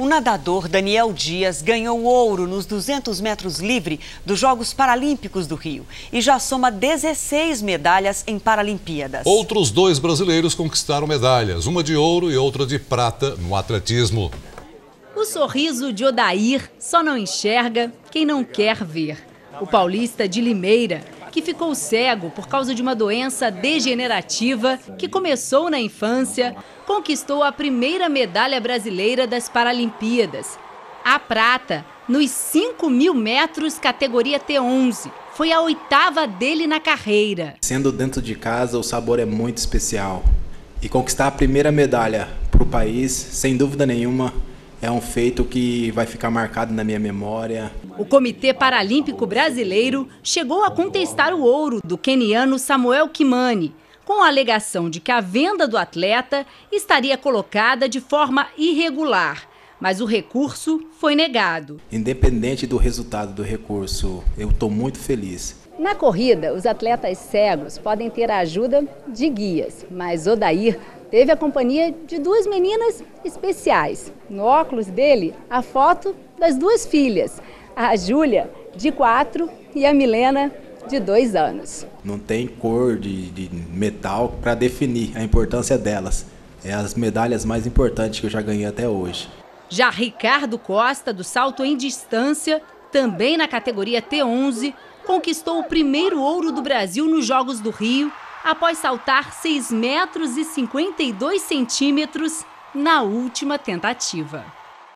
O nadador Daniel Dias ganhou ouro nos 200 metros livre dos Jogos Paralímpicos do Rio e já soma 16 medalhas em Paralimpíadas. Outros dois brasileiros conquistaram medalhas, uma de ouro e outra de prata no atletismo. O sorriso de Odair só não enxerga quem não quer ver. O paulista de Limeira, que ficou cego por causa de uma doença degenerativa que começou na infância, conquistou a primeira medalha brasileira das Paralimpíadas. A prata, nos 5.000 metros, categoria T11, foi a oitava dele na carreira. Sendo dentro de casa, o sabor é muito especial. E conquistar a primeira medalha para o país, sem dúvida nenhuma, é um feito que vai ficar marcado na minha memória. O Comitê Paralímpico Brasileiro chegou a contestar o ouro do queniano Samuel Kimani, com a alegação de que a venda do atleta estaria colocada de forma irregular, mas o recurso foi negado. Independente do resultado do recurso, eu estou muito feliz. Na corrida, os atletas cegos podem ter a ajuda de guias, mas Odair teve a companhia de duas meninas especiais. No óculos dele, a foto das duas filhas, a Júlia, de 4, e a Milena, de 2 anos. Não tem cor de metal para definir a importância delas. É as medalhas mais importantes que eu já ganhei até hoje. Já Ricardo Costa, do salto em distância, também na categoria T11, conquistou o primeiro ouro do Brasil nos Jogos do Rio, após saltar 6,52 metros na última tentativa.